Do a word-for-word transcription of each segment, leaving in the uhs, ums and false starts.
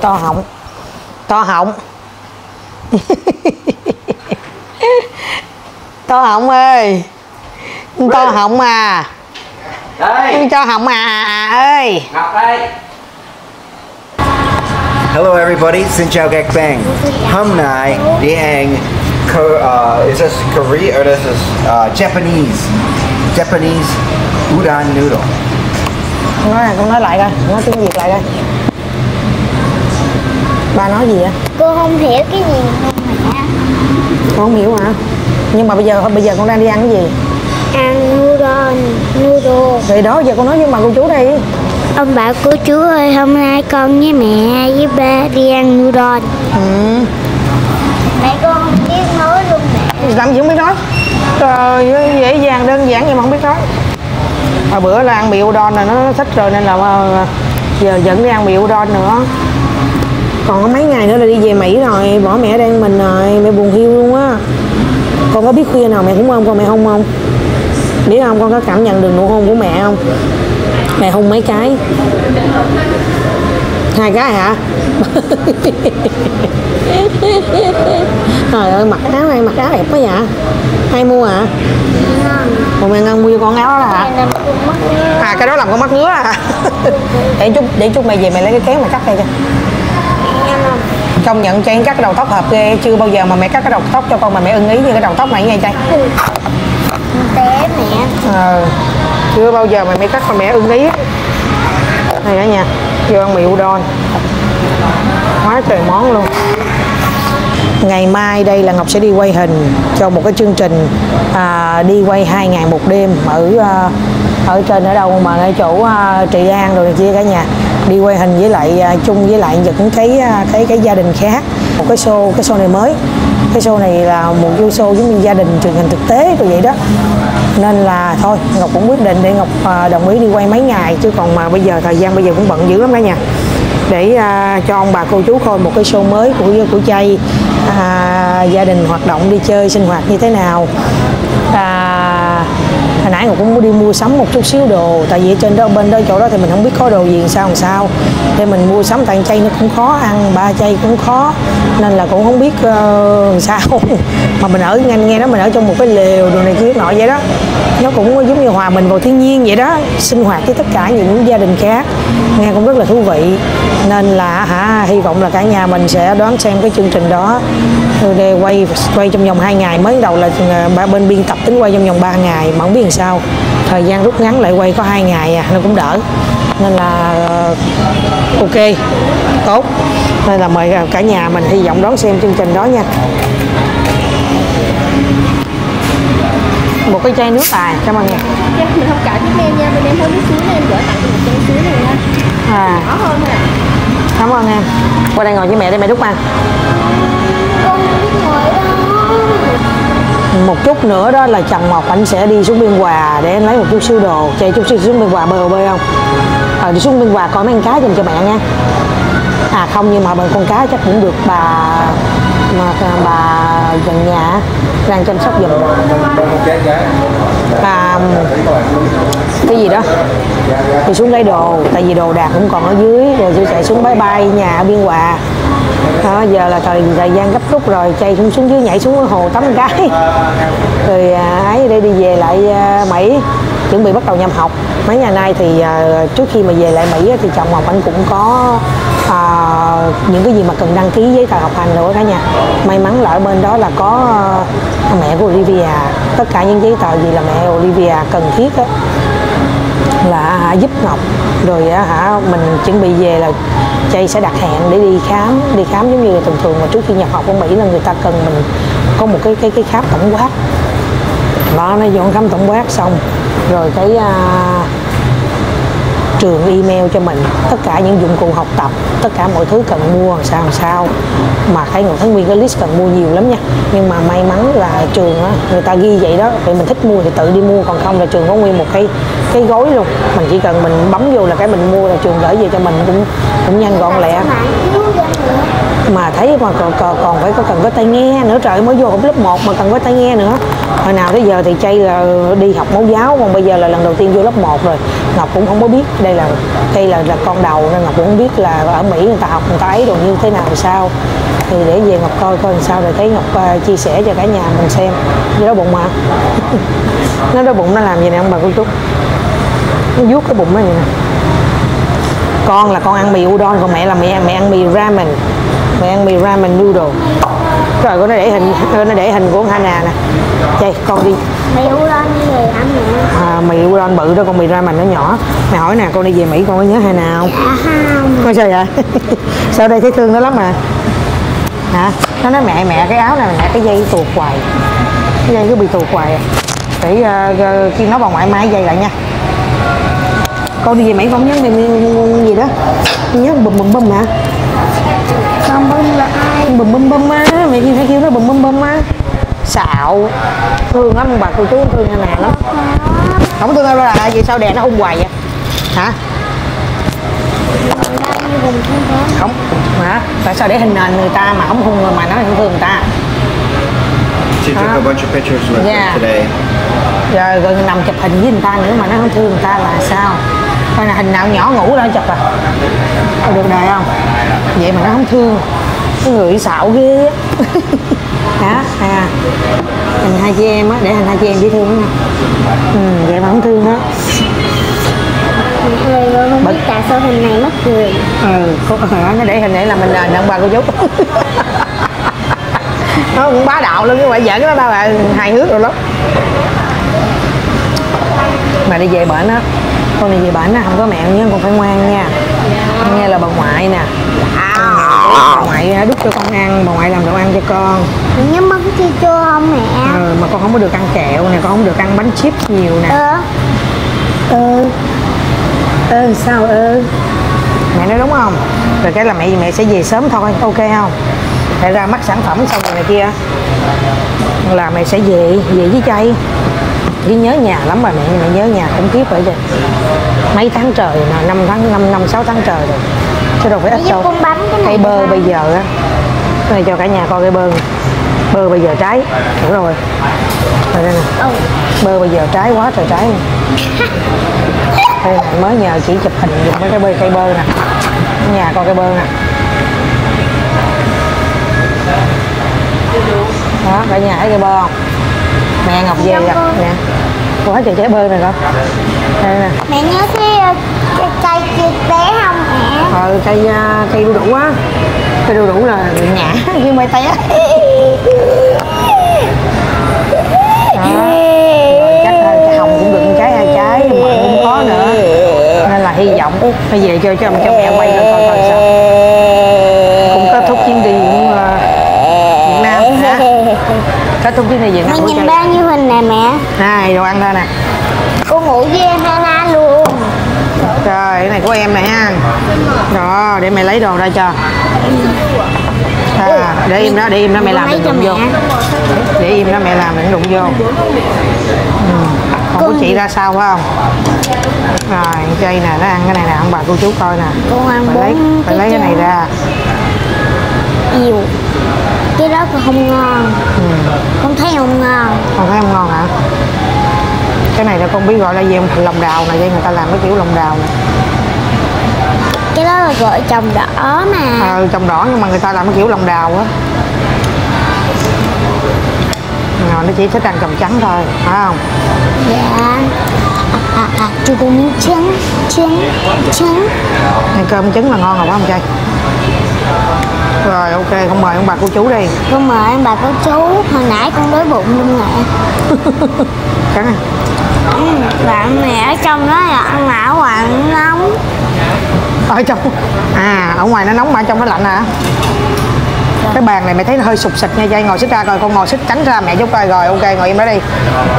To họng, to họng. To họng ơi, to họng à, đây cho họng à, à ơi. Ngọc đây. Hello everybody, xin chào các bạn. Hôm nay đi ăn uh, is this Korean or this is uh, Japanese? Japanese udon noodle. Con nói, con nói lại coi, nói tiếng Việt lại coi. Ba nói gì vậy? Cô không hiểu cái gì không hả? Cô không hiểu hả? Nhưng mà bây giờ bây giờ con đang đi ăn cái gì? Ăn udon noodle. Vậy đó, giờ con nói với bà cô chú đi. Ông bà cô chú ơi, hôm nay con với mẹ với ba đi ăn udon. Ừ. Mẹ con không biết nói luôn mẹ. Làm gì không biết nói? Trời ơi, dễ dàng đơn giản nhưng mà không biết nói. Hồi bữa là ăn mì udon là nó thích rồi nên là giờ dẫn đi ăn mì udon nữa. Còn có mấy ngày nữa là đi về Mỹ rồi, bỏ mẹ đang mình rồi, mẹ buồn hiu luôn á. Con có biết khuya nào mẹ cũng ôm con, mẹ hôn không? Biết không, con có cảm nhận được nụ hôn của mẹ không? Mẹ hôn mấy cái? Hai cái hả? Trời ơi, mặc áo này, mặc áo đẹp quá vậy? Hay mua hả? Còn mẹ Ngân mua cho con áo đó là hả? À, cái đó làm con mắt ngứa à? Để chút, để chút mày về mày lấy cái kéo mày cắt đây cho. Công nhận Chay cắt cái đầu tóc hợp ghê, chưa bao giờ mà mẹ cắt cái đầu tóc cho con mà mẹ ưng ý như cái đầu tóc này nghe Chay. Té mẹ. Ờ, chưa bao giờ mà mẹ cắt mà mẹ ưng ý. Này cả nhà, vô ăn mì udon. Quá trời món luôn. Ngày mai đây là Ngọc sẽ đi quay hình cho một cái chương trình à, đi quay hai ngày một đêm ở ở trên ở đâu mà ở chỗ uh, Trị An rồi kia cả nhà. Đi quay hình với lại chung với lại những cái cái cái gia đình khác, một cái show cái show này mới, cái show này là một show giống như gia đình truyền hình thực tế rồi vậy đó, nên là thôi Ngọc cũng quyết định để Ngọc đồng ý đi quay mấy ngày, chứ còn mà bây giờ thời gian bây giờ cũng bận dữ lắm đó nha, để uh, cho ông bà cô chú coi một cái show mới của của Chay, uh, gia đình hoạt động đi chơi sinh hoạt như thế nào. Uh, Hồi nãy Ngọc cũng muốn đi mua sắm một chút xíu đồ, tại vì ở trên đó bên đó chỗ đó thì mình không biết có đồ gì làm sao làm sao để mình mua sắm, tại Chay nó cũng khó ăn, ba Chay cũng khó nên là cũng không biết uh, làm sao mà mình ở nghe nghe đó mình ở trong một cái lều đồ này kia nọ vậy đó, nó cũng giống như hòa mình vào thiên nhiên vậy đó, sinh hoạt với tất cả những gia đình khác nghe cũng rất là thú vị, nên là hả hy vọng là cả nhà mình sẽ đón xem cái chương trình đó. Để quay quay trong vòng hai ngày, mới đầu là bên biên tập tính quay trong vòng ba ngày mà không biết làm sao thời gian rút ngắn lại quay có hai ngày à, nó cũng đỡ nên là ok tốt, nên là mời cả nhà mình hy vọng đón xem chương trình đó nha. Một cái chai nước à, cảm ơn nha. Mình không cãi với em nha, bên em không biết suối nên em gửi tặng một chai suối này nha. À. Nhỏ hơn nè. Cảm ơn em. Qua đây ngồi với mẹ đây mẹ đút ăn. Con không biết ngồi đâu. Một chút nữa đó là Trần Ngọc anh sẽ đi xuống Biên Hòa để em lấy một chút siêu đồ, chạy chút siêu xuống Biên Hòa bơi hồ bơi không? Ờ à, đi xuống Biên Hòa coi mấy con cá dùm cho mẹ nha. À không, nhưng mà bằng con cá chắc cũng được bà mà bà gần nhà đang chăm sóc giùm. À, cái gì đó thì xuống lấy đồ, tại vì đồ đạc cũng còn ở dưới rồi tôi chạy xuống bãi bay nhà ở Biên Hòa. À, giờ là thời thời gian gấp rút rồi, chạy xuống xuống dưới nhảy xuống hồ tắm cái rồi ấy đây đi về lại Mỹ chuẩn bị bắt đầu nhập học. Mấy ngày nay thì trước khi mà về lại Mỹ thì chồng Ngọc anh cũng có à, những cái gì mà cần đăng ký giấy tờ học hành nữa cả nhà. May mắn là ở bên đó là có uh, mẹ của Olivia, tất cả những giấy tờ gì là mẹ Olivia cần thiết á là hả, giúp Ngọc rồi hả, mình chuẩn bị về là Chay sẽ đặt hẹn để đi khám đi khám giống như là thường thường mà trước khi nhập học ở Mỹ là người ta cần mình có một cái cái cái khám tổng quát đó, nó dọn khám tổng quát xong rồi cái uh, trường email cho mình tất cả những dụng cụ học tập, tất cả mọi thứ cần mua làm sao làm sao mà thấy người thấy nguyên cái list cần mua nhiều lắm nha, nhưng mà may mắn là trường đó, người ta ghi vậy đó, vậy mình thích mua thì tự đi mua, còn không là trường có nguyên một cái cái gói luôn, mình chỉ cần mình bấm vô là cái mình mua là trường gửi về cho mình cũng cũng nhanh gọn lẹ. mà thấy mà còn còn, còn phải cần có tai nghe nữa, trời mới vô học lớp một mà cần có tai nghe nữa. Hồi nào tới giờ thì Chay là đi học mẫu giáo, còn bây giờ là lần đầu tiên vô lớp một rồi. Ngọc cũng không có biết, đây là Chay là, là con đầu nên Ngọc cũng không biết là ở Mỹ người ta học người ta ấy rồi như thế nào sao. Thì để về Ngọc coi coi làm sao rồi thấy Ngọc uh, chia sẻ cho cả nhà mình xem. Nó đói bụng mà. Nó đói bụng nó làm gì nè ông bà cô chú. Nó vuốt cái bụng nó vậy nè. Con là con ăn mì udon, còn mẹ là mẹ mẹ ăn mì ramen. Mẹ ăn mì ramen noodle. Trời ơi, nó để hình nó để hình của Hana nè. Chay con đi. Mì udon như vậy hả mẹ? À, mì udon bự đó, con mì ramen nó nhỏ. Mẹ hỏi nè, con đi về Mỹ con có nhớ Hana không? Dạ không. Con sao vậy? Sao đây thấy thương nó lắm mà. Hả? Nó nói mẹ mẹ cái áo này mẹ cái dây tuột hoài. Cái dây cứ bị tuột hoài. Để uh, khi nó vào ngoại mai dây lại nha. Con đi về Mỹ con nhớ gì đó. Nhớ bùm bùm bùm hả? Con bùm là ai? Bùm bùm bùm á, mẹ kia phải kêu nó bùm bùm bùm á. Xạo. Thương lắm bà cô chú, thương Hana lắm. Không thương đâu là vậy, sao đè nó hung hoài vậy? Hả? Không hả? Tại sao để hình nền người ta mà không hung người mà nó không thương người ta? She took a bunch of pictures with yeah. them today. Rồi rồi nằm chụp hình với người ta nữa mà nó không thương người ta là sao? Coi là hình nào nhỏ ngủ đâu chụp à? Có được đời không? Vậy mà nó không thương. Cái người xạo ghê á. Hả? À. Hình hai chị em á, để hình hai chị em dễ thương á. Ừ, vậy mà không thương đó. Người không biết tại sao hình này mất cười. Ừ, có hả? Nó để hình này là mình nền ông bà cô chú. Nó cũng bá đạo luôn, nhưng mà giỡn nó đâu là hài hước rồi lắm. Mà đi về bển á, con đi về bển á, không có mẹ nhưng con phải ngoan nha. Con nghe là bà ngoại nè. Bà ngoại đút cho con ăn, bà ngoại làm đồ ăn cho con. Nhắm mắm chi chua không mẹ? Ừ, mà con không có được ăn kẹo nè, con không được ăn bánh chips nhiều nè. Ừ. Ừ. Ừ, sao ừ. Mẹ nói đúng không? Rồi cái là mẹ mẹ sẽ về sớm thôi, ok không? Mẹ ra mắt sản phẩm xong rồi này kia là mẹ sẽ về, về với Chay. Chỉ nhớ nhà lắm mà mẹ, mẹ nhớ nhà cũng kiếp vậy rồi. Mấy tháng trời mà, năm tháng, năm, năm, sáu tháng trời rồi. Chứ đâu phải ít đâu. Cây bơ bây giờ á. Cái này cho cả nhà coi cây bơ. Bơ bây giờ trái. Đúng rồi. Rồi đây nè. Bơ bây giờ trái quá trời trái nè. Đây này, mới nhờ chỉ chụp hình dùng mấy cái bơ cây bơ nè. Nhà coi cây bơ nè. Đó, cả nhà thấy cây bơ không? Mẹ Ngọc về gặp nè. Cô thấy trái bơ này không? Đây nè. Mẹ nhớ cái cây kia té không mẹ? Ừ, cây cây đu đủ á. Cây đu đủ là nhả khi mày té. Hy vọng bây giờ cho cho mẹ quay lên coi coi sao. Cũng kết thúc chuyến đi cũng, uh, Việt Nam hả? Kết thúc chuyến đi Việt Nam. Mày nhìn bao nhiêu hình nè mẹ. Này đồ ăn ra nè. Cô ngủ với em Hana luôn. Trời cái này của em này ha. Đó để mày lấy đồ ra cho. À, để im đó, để im đó mẹ làm đừng đụng vô. Để im đó mẹ làm đừng đụng vô. Ừ. Con của chị ra sao phải không? Rồi Chay nè, nó ăn cái này nè, ông bà cô chú coi nè. Con ăn phải lấy, phải lấy cái này ra. Nhiều. Cái đó còn không ngon. Ừ. Con thấy không ngon. Con thấy không ngon hả? Cái này là con biết gọi là gì không? Lòng đào này, đây người ta làm cái kiểu lòng đào này. Cái đó là gọi trồng đỏ mà. Ừ, trồng đỏ nhưng mà người ta làm cái kiểu lòng đào á. Rồi nó chỉ thích ăn trồng trắng thôi, phải không? Dạ. À, à, cho con miếng trứng, trứng, trứng. Này cơm trứng là ngon rồi phải không Chay? Rồi ok, con mời ông bà cô chú đi. Con mời ông bà cô chú, hồi nãy con đói bụng luôn nè. Cắn à? Ừ, bạn mẹ ở trong đó là ăn mà ở ngoài nó nóng. Ở trong? À, ở ngoài nó nóng mà ở trong nó lạnh hả? Cái bàn này mày thấy nó hơi sụp xịt nha Chay, ngồi xích ra coi, con ngồi xích tránh ra mẹ giúp coi. Rồi ok, ngồi im đó đi,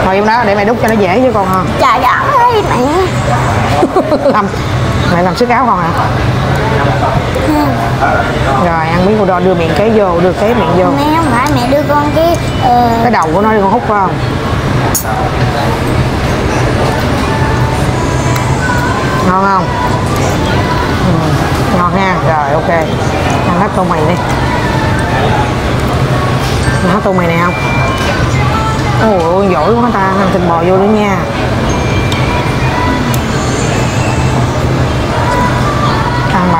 ngồi im đó để mẹ đút cho nó dễ chứ con hả? Trời ơi mẹ. Làm mẹ làm sức áo con hả? Ừ. Rồi ăn miếng udon, đưa miệng cái vô, đưa cái miệng vô. Mẹ không phải, mẹ đưa con cái uh... cái đầu của nó đi con hút phải không? Ngon không? Ừ. Ngon ha, rồi ok. Ăn hết tô mì đi. Ăn hết tô mì này không? Ôi ôi, giỏi quá ta, ăn thịt bò vô nữa nha. Ăn mà,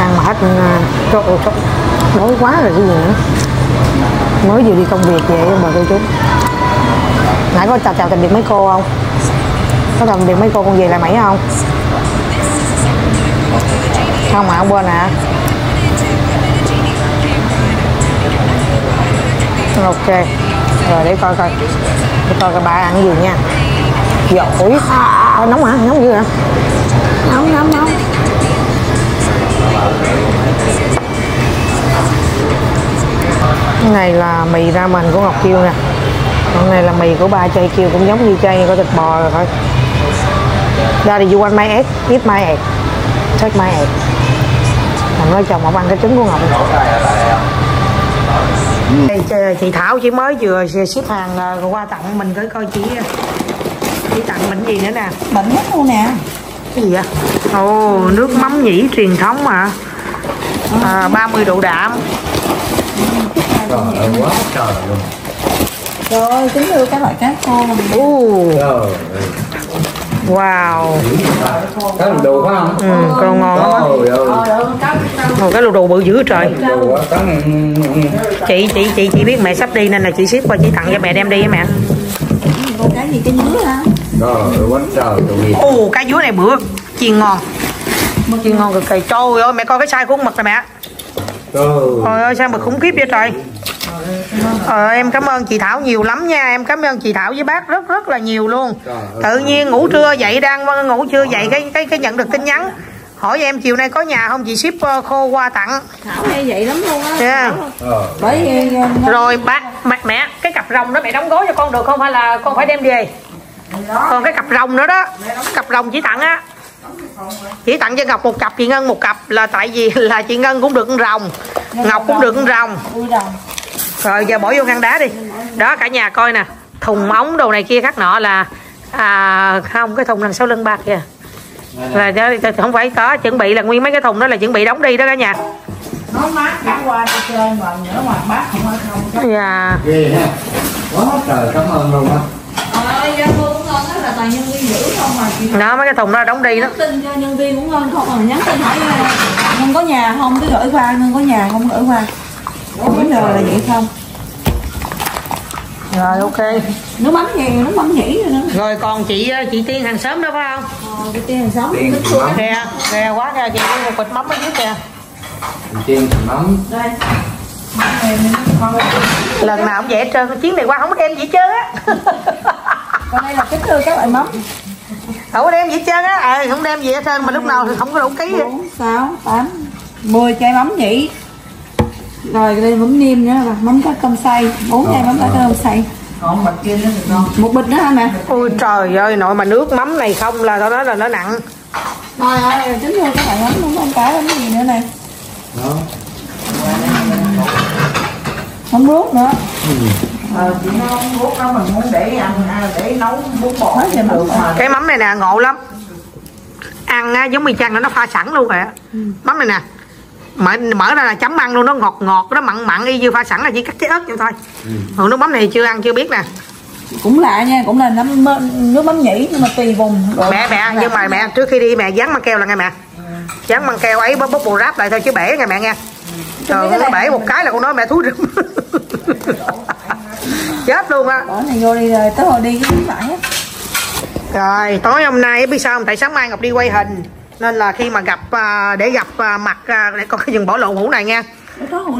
ăn mà hết chỗ, chỗ, đói quá rồi chứ gì nữa. Mới vừa đi công việc về bà cô chú. Nãy có chào chào tạm biệt mấy cô không? Có tạm biệt mấy cô con về lại mày không? Không mà không quên hả? Ok. Rồi để coi coi. Để coi coi bà ăn gì nha. Giỏi. Thôi nóng hả? Nóng dữ hả? Nóng nóng nóng. Cái này là mì ra mình của Ngọc Kiều nè. Còn này là mì của ba Chay Kiều cũng giống như Chay, có thịt bò rồi thôi. Daddy, you want my egg? Eat my egg. Take my egg. Mình nói chồng Ngọc ăn cái trứng của Ngọc. Chị Thảo chỉ mới vừa ship hàng qua tặng mình, tới coi chị chị tặng mình gì nữa nè. Bệnh hết luôn nè. Cái gì vậy? Ồ, oh, nước mắm nhĩ truyền thống mà. À, ba mươi độ đạm. Trời ơi, quá trời luôn. Trời ơi, kính thưa các loại cá khô. Trời ơi. Wow. Cá lù đù phải không? Ừ, con ngon lắm. Ồ, cái lù đù bự dữ trời. Chị, chị, chị, chị biết mẹ sắp đi nên là chị ship qua, chị tặng cho mẹ đem đi với mẹ. Có cái gì, cái dứa hả? Trời quá trời luôn. Ồ, cái dứa này bữa chiên ngon. Chiên ngon cực kỳ. Trời ơi, mẹ coi cái size của con mực này mẹ. Trời ơi, sao mà khủng khiếp vậy trời. Ờ, em cảm ơn chị Thảo nhiều lắm nha. Em cảm ơn chị Thảo với bác rất rất là nhiều luôn. Tự nhiên ngủ trưa dậy, đang ngủ trưa dậy cái cái cái nhận được tin nhắn hỏi em chiều nay có nhà không, chị ship khô qua tặng. Thảo hay vậy lắm luôn á. Yeah. Bởi... Rồi ba mặt mẹ, cái cặp rồng đó mẹ đóng gói cho con được không, hay là con phải đem về? Còn cái cặp rồng nữa đó, cặp rồng chỉ tặng á. Chỉ tặng cho Ngọc một cặp, chị Ngân một cặp, là tại vì là chị Ngân cũng được con rồng, Ngọc cũng được con rồng. Rồi giờ bỏ vô ngăn đá đi. Đó cả nhà coi nè, thùng ống đồ này kia khác nọ là à, không, cái thùng đằng sau lưng bạc kìa. Là không phải có chuẩn bị, là nguyên mấy cái thùng đó là chuẩn bị đóng đi đó cả nhà. Nó mát đã qua đi chơi mà nữa mà bác không ăn không. Dạ. Quá trời, cảm ơn luôn á. Là nhân viên giữ không mà chị... Đó, mấy cái thùng đó đóng đi đó. Tin cho nhân viên cũng ngon không, mà nhắn tin hỏi Ngân có nhà không, cứ gửi qua, Ngân có nhà không gửi qua. Vấn đề là vậy không? Rồi ok. Nước mắm gì, nước mắm nhỉ rồi nữa. Rồi còn chị chị Tiên hàng xóm đó phải không? Ờ, chị Tiên hàng xóm. Kìa, kìa quá kìa, chị có một bịch mắm ở dưới kìa. Chị Tiên mắm. Đây. Lần nào cũng dễ trơn, chuyến này qua không có đem gì chứ á. Còn đây là kính thưa các loại mắm. Không có đem gì hết trơn á, à, không đem gì hết trơn mà lúc nào thì không có đủ ký. bốn, sáu, tám, mười chai mắm nhỉ. Rồi đây mắm niêm nữa, mắm cá cơm xay, bốn chai mắm cá cơm xay. Còn bịch kia nữa thì ngon. Một bịch nữa hả mẹ? Ôi trời ơi, nội mà nước mắm này không là tao nói là nó nặng. Rồi rồi, kính thưa các loại mắm luôn, không cả mắm gì nữa này. Đó. Mắm ruốc nữa. Ừ. Ờ, chị nó bút đó mình muốn để ăn để nấu bún bò thì được mà. Cái mắm này nè ngộ lắm. Ăn á, giống mì chăng nó pha sẵn luôn rồi á. Ừ. Mắm này nè. Mở mở ra là chấm ăn luôn, nó ngọt ngọt, nó mặn mặn y như pha sẵn, là chỉ cắt cái ớt vậy thôi. Ừ. Còn nước mắm này chưa ăn chưa biết nè. Cũng lạ nha, cũng là nấm nước mắm nhỉ, nhưng mà tùy vùng. Rồi mẹ mẹ nhưng mà mẹ trước khi đi mẹ dán băng keo là nghe mẹ. Ừ. Dán băng keo ấy bóp bóp bồ ráp lại thôi chứ bể nghe mẹ nghe. Ừ. Trời nó bể một cái là con nói mẹ thúi rụm. Chết luôn á. Bỏ này vô đi rồi tới hồi đi cái phải á. Rồi tối hôm nay biết sao không? Tại sáng mai Ngọc đi quay hình nên là khi mà gặp để gặp mặt để con cái dừng bỏ lộ hũ này nha.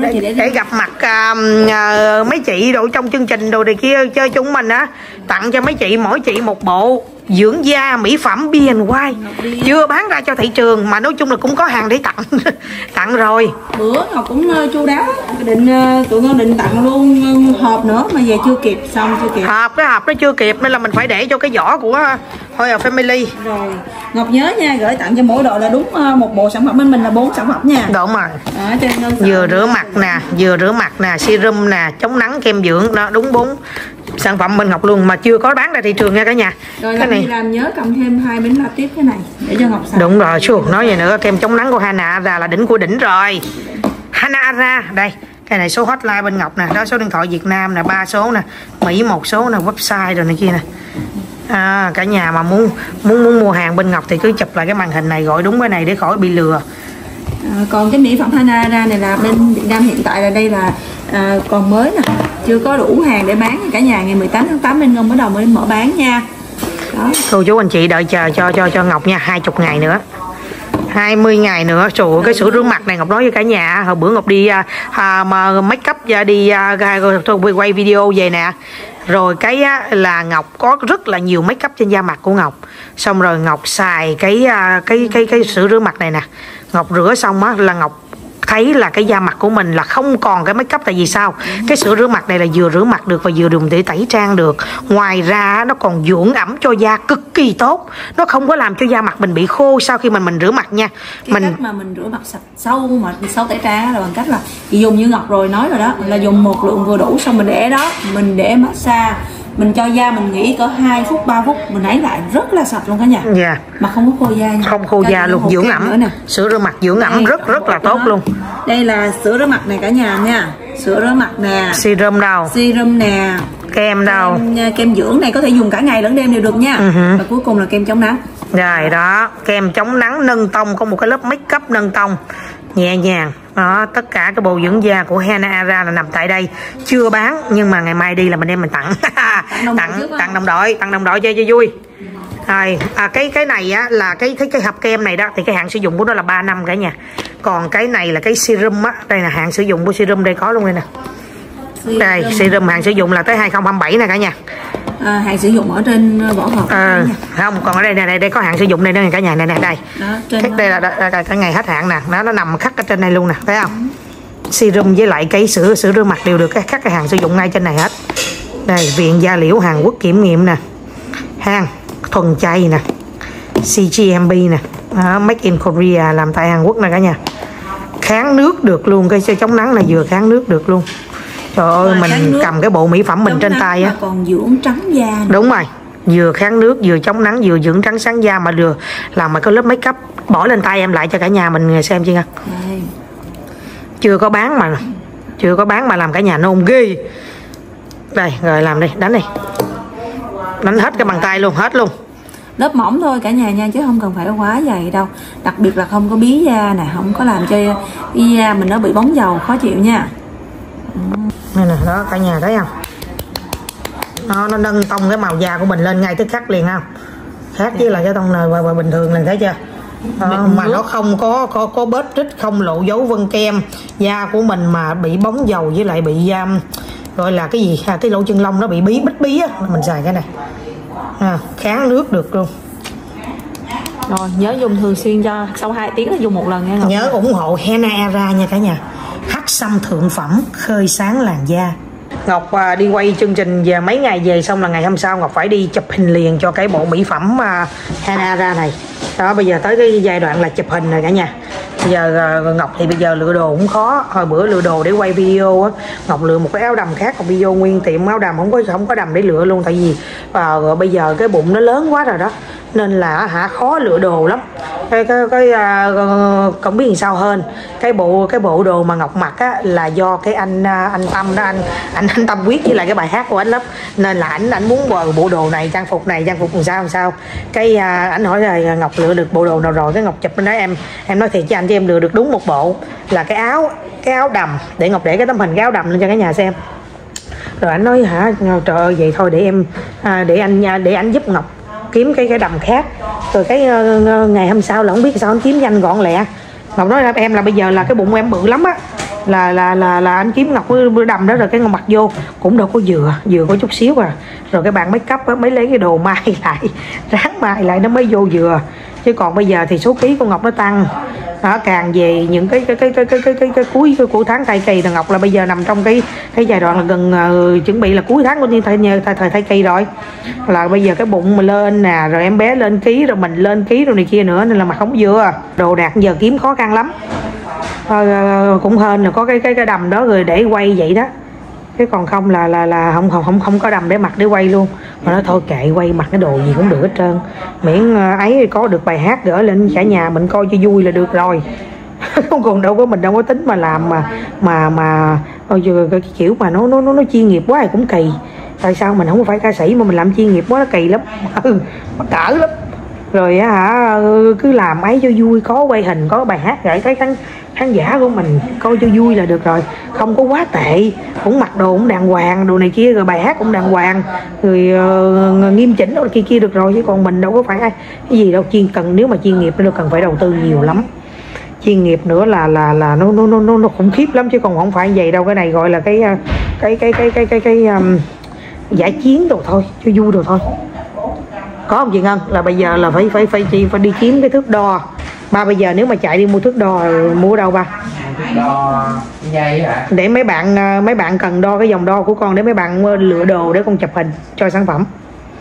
Để, để, để gặp mặt uh, mấy chị đồ trong chương trình đồ này kia chơi chúng mình á, tặng cho mấy chị mỗi chị một bộ dưỡng da mỹ phẩm B and Y chưa bán ra cho thị trường, mà nói chung là cũng có hàng để tặng. Tặng rồi bữa Ngọc cũng uh, chu đáo, định uh, tụi Ngân định tặng luôn uh, hộp nữa mà về chưa kịp, xong chưa kịp hộp, cái hộp nó chưa kịp nên là mình phải để cho cái vỏ của uh, Thôi à Family. Rồi Ngọc nhớ nha, gửi tặng cho mỗi đội là đúng uh, một bộ sản phẩm, bên mình là bốn sản phẩm nha. Đúng rồi. Đó, trên Ngân vừa rửa mặt nè, vừa rửa mặt nè, serum nè, chống nắng kem dưỡng đó, đúng bốn sản phẩm bên Ngọc luôn mà chưa có bán ra thị trường nha cả nhà. Rồi cái này làm nhớ cầm thêm hai miếng la tiếp cái này để cho Ngọc xài. Đúng rồi, xuống nói vậy nữa, thêm chống nắng của Hana Nara là đỉnh của đỉnh rồi. Hana Nara đây. Cái này số hotline bên Ngọc nè, đó số điện thoại Việt Nam nè, ba số nè, Mỹ một số nè, website rồi này kia nè. À, cả nhà mà muốn muốn muốn mua hàng bên Ngọc thì cứ chụp lại cái màn hình này gọi đúng cái này để khỏi bị lừa. À, còn cái mỹ phẩm Hana Nara này là bên Việt Nam hiện tại là đây là à, còn mới nè, chưa có đủ hàng để bán cả nhà. Ngày mười tám tháng tám bên Ngân bắt đầu mới mở bán nha. Đó. Cô chú anh chị đợi chờ cho cho cho Ngọc nha, hai mươi ngày nữa. hai mươi ngày nữa. Trời ơi, cái sữa rửa mặt này Ngọc nói với cả nhà, hồi bữa Ngọc đi à, mà make up đi à, quay video về nè. Rồi cái á, là Ngọc có rất là nhiều make up trên da mặt của Ngọc. Xong rồi Ngọc xài cái cái cái cái, cái sữa rửa mặt này nè. Ngọc rửa xong á là Ngọc thấy là cái da mặt của mình là không còn cái make up. Tại vì sao? Cái sữa rửa mặt này là vừa rửa mặt được và vừa dùng để tẩy trang được. Ngoài ra nó còn dưỡng ẩm cho da cực kỳ tốt. Nó không có làm cho da mặt mình bị khô sau khi mà mình rửa mặt nha. Cái mình... cách mà mình rửa mặt sạch sau mà sau tẩy trang là bằng cách là dùng như Ngọc rồi nói rồi đó, là dùng một lượng vừa đủ, xong mình để đó, mình để massage, mình cho da mình nghỉ cỡ hai phút ba phút mình lấy lại rất là sạch luôn cả nhà. Yeah. Mà không có khô da nha. Không khô da luôn, dưỡng ẩm. Sữa rửa mặt dưỡng ẩm rất rất là tốt luôn. Đây là sữa rửa mặt này cả nhà nha. Sữa rửa mặt nè, serum đâu, serum nè, kem đâu, kem, kem dưỡng này có thể dùng cả ngày lẫn đêm đều được nha. Uh-huh. Và cuối cùng là kem chống nắng. Rồi đó, kem chống nắng nâng tông, có một cái lớp make up nâng tông nhẹ nhàng. Đó, tất cả cái bộ dưỡng da của Hana Nara là nằm tại đây, chưa bán nhưng mà ngày mai đi là mình đem mình tặng tặng tặng, tặng đồng đội, tặng đồng đội chơi cho vui. Rồi, à, cái cái này á là cái cái cái hộp kem này đó thì cái hạn sử dụng của nó là ba năm cả nhà. Còn cái này là cái serum á, đây là hạn sử dụng của serum, đây có luôn đây nè. Đây, serum hạn sử dụng là tới hai không hai bảy nè cả nhà. À, hạn sử dụng ở trên vỏ hộp. À, không, còn ở đây này, đây, đây có hạn sử dụng đây nè cả nhà, này nè, đây. Đó, trên cái, đây là đây, đây, cái ngày hết hạn nè, nó nó nằm khắc ở trên đây luôn nè, thấy không? Ừ. Serum với lại cái sữa sữa rửa mặt đều được cái khắc cái hạn sử dụng ngay trên này hết. Đây, Viện Gia Liễu Hàn Quốc kiểm nghiệm nè. Hang thuần chay nè. xê giê em bê nè. Đó, Make in Korea làm tại Hàn Quốc nè cả nhà. Kháng nước được luôn, cái chống nắng là vừa kháng nước được luôn. Trời ơi, mình cầm cái bộ mỹ phẩm mình trên tay á còn dưỡng trắng da nữa. Đúng rồi, vừa kháng nước, vừa chống nắng, vừa dưỡng trắng sáng da mà vừa làm mà có lớp make up. Bỏ lên tay em lại cho cả nhà mình xem chưa nha. Chưa có bán mà Chưa có bán mà làm cả nhà nôn ghê. Đây, rồi làm đi, đánh đi. Đánh hết cái bàn tay luôn, hết luôn. Lớp mỏng thôi cả nhà nha, chứ không cần phải quá dày đâu. Đặc biệt là không có bí da nè, không có làm cho da mình nó bị bóng dầu, khó chịu nha. Đây nè, đó cả nhà thấy không? Nó, nó nâng tông cái màu da của mình lên ngay tức khắc liền không? Khác với là cái tông này và, và bình thường là thấy chưa? Ờ, mà nó không có có có bết rít, không lộ dấu vân kem. Da của mình mà bị bóng dầu với lại bị um, gọi là cái gì? À, cái lỗ chân lông nó bị bí bít bí á, mình xài cái này. À, kháng nước được luôn. Rồi, nhớ dùng thường xuyên cho, sau hai tiếng là dùng một lần nha Ngọc. Nhớ ủng hộ Hana Nara nha cả nhà. Hắc xăm thượng phẩm khơi sáng làn da. Ngọc đi quay chương trình về mấy ngày về xong là ngày hôm sau Ngọc phải đi chụp hình liền cho cái bộ mỹ phẩm Hana Nara này. Đó, bây giờ tới cái giai đoạn là chụp hình rồi cả nhà. Bây giờ Ngọc thì bây giờ lựa đồ cũng khó. Hồi bữa lựa đồ để quay video á, Ngọc lựa một cái áo đầm khác, Ngọc video nguyên tiệm áo đầm không có không có đầm để lựa luôn, tại vì à, bây giờ cái bụng nó lớn quá rồi đó. Nên là hả khó lựa đồ lắm. Cái cái, cái à, không biết làm sao hơn. Cái bộ cái bộ đồ mà Ngọc mặc á là do cái anh anh Tâm đó, anh anh anh Tâm quyết với lại cái bài hát của anh lắm. Nên là ảnh ảnh muốn bộ, bộ đồ này, trang phục này, trang phục làm sao làm sao. Cái à, ảnh hỏi là Ngọc lựa được bộ đồ nào rồi, cái Ngọc chụp bên đó em em nói thiệt cho anh chứ em lựa được đúng một bộ là cái áo cái áo đầm, để Ngọc để cái tấm hình cái áo đầm lên cho cả nhà xem. Rồi ảnh nói hả trời ơi vậy thôi để em à, để anh để anh giúp Ngọc kiếm cái cái đầm khác. Rồi cái uh, ngày hôm sau là không biết sao anh kiếm nhanh gọn lẹ. Ngọc nói là em là bây giờ là cái bụng em bự lắm á, là là là là anh kiếm Ngọc cái đầm đó. Rồi cái Ngọc mặc vô cũng đâu có vừa vừa có chút xíu à. Rồi cái bạn make up á mới lấy cái đồ mai lại, ráng mai lại nó mới vô vừa. Chứ còn bây giờ thì số ký của Ngọc nó tăng đó, càng về những cái cái cái cái cái cái, cái, cái cuối của tháng thai kỳ là Ngọc là bây giờ nằm trong cái cái giai đoạn là gần uh, chuẩn bị là cuối tháng của như thời thời thai kỳ rồi, là bây giờ cái bụng mình lên nè, rồi em bé lên ký, rồi mình lên ký rồi này kia nữa, nên là mà không vừa đồ đạc giờ kiếm khó khăn lắm. Uh, cũng hên là có cái cái cái đầm đó rồi để quay vậy đó. chứ còn không là là là không không không có đầm để mặt để quay luôn. Mà nói thôi kệ, quay mặt cái đồ gì cũng được hết trơn, miễn ấy có được bài hát gửi lên cả nhà mình coi cho vui là được rồi. Không còn đâu có, mình đâu có tính mà làm mà mà mà cái kiểu mà nó nó nó chuyên nghiệp quá thì cũng kỳ. Tại sao mình không phải ca sĩ mà mình làm chuyên nghiệp quá, nó kỳ lắm, ừ, nó cỡ lắm. Rồi hả, cứ làm ấy cho vui, có quay hình, có bài hát gửi tới khán, khán giả của mình coi cho vui là được rồi. Không có quá tệ, cũng mặc đồ cũng đàng hoàng, đồ này kia, rồi bài hát cũng đàng hoàng, rồi uh, nghiêm chỉnh kia kia được rồi. Chứ còn mình đâu có phải ai, cái gì đâu chuyên cần. Nếu mà chuyên nghiệp nó cần phải đầu tư nhiều lắm, chuyên nghiệp nữa là là là nó nó nó nó khủng khiếp lắm, chứ còn không phải vậy đâu. Cái này gọi là cái cái cái cái cái cái, cái um, giải chiến đồ thôi, cho vui đồ thôi. Có không chị Ngân? Là bây giờ là phải phải phải chị phải đi kiếm cái thước đo. Ba bây giờ nếu mà chạy đi mua thước đo mua đâu ba? Thước đo dây hả? Để mấy bạn mấy bạn cần đo cái dòng đo của con, để mấy bạn lựa đồ để con chụp hình cho sản phẩm.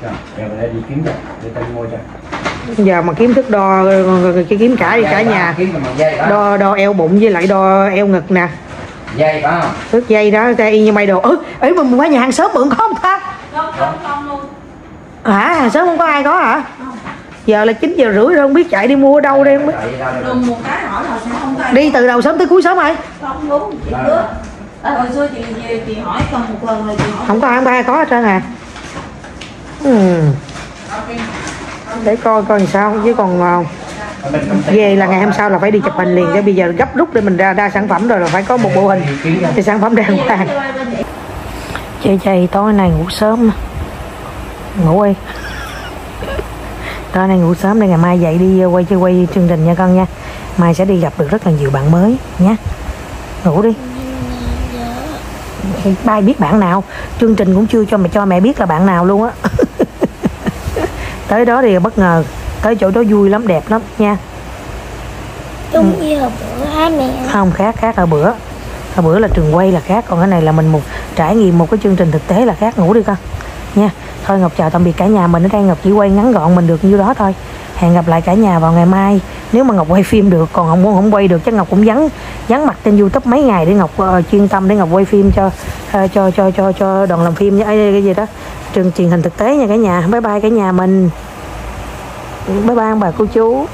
Giờ mình đi kiếm rồi, để tao mua cho. Giờ mà kiếm thước đo cái kiếm cả đi cả nhà. Đo đo eo bụng với lại đo eo ngực nè. Dây phải không? Thước dây đó, ta y như may đồ. Ừ, ấy mình qua nhà hàng sớm mượn có không ta? Không, không, không luôn. Hả? Hàng sớm không có ai có hả? Giờ là chín giờ rưỡi rồi, không biết chạy đi mua ở đâu đây, không biết. Đi từ đầu sớm tới cuối sớm ai? Không đúng, chị cướp. Hồi xưa chị về chị hỏi còn một lần rồi chị hỏi. Không có ai, không có ai có hết trơn à. Ừ. Để coi coi làm sao, chứ còn về là ngày hôm sau là phải đi chụp hình liền. Chứ bây giờ gấp rút để mình ra đa sản phẩm rồi là phải có một bộ hình thì sản phẩm đàng hoàng. Chơi chơi tối nay ngủ sớm, ngủ đi. Tối nay ngủ sớm để ngày mai dậy đi quay chơi quay chương trình nha con nha. Mai sẽ đi gặp được rất là nhiều bạn mới nhé. Ngủ đi. Ba biết bạn nào, chương trình cũng chưa cho mà cho mẹ biết là bạn nào luôn á. Tới đó thì bất ngờ, tới chỗ đó vui lắm, đẹp lắm nha. Đúng như hồi bữa hả mẹ? Không, khác khác hồi bữa. Hồi bữa là trường quay là khác, còn cái này là mình một trải nghiệm một cái chương trình thực tế là khác. Ngủ đi con nha. Thôi Ngọc chào tạm biệt cả nhà mình ở đây. Ngọc chỉ quay ngắn gọn mình được như đó thôi. Hẹn gặp lại cả nhà vào ngày mai. Nếu mà Ngọc quay phim được, còn không muốn không quay được chắc Ngọc cũng vắng vắng mặt trên YouTube mấy ngày để Ngọc uh, chuyên tâm để Ngọc quay phim cho uh, cho cho cho cho đoàn làm phim nhé. Cái gì đó trường truyền hình thực tế nha cả nhà. Bye bye cả nhà mình. Bye bye ông bà cô chú.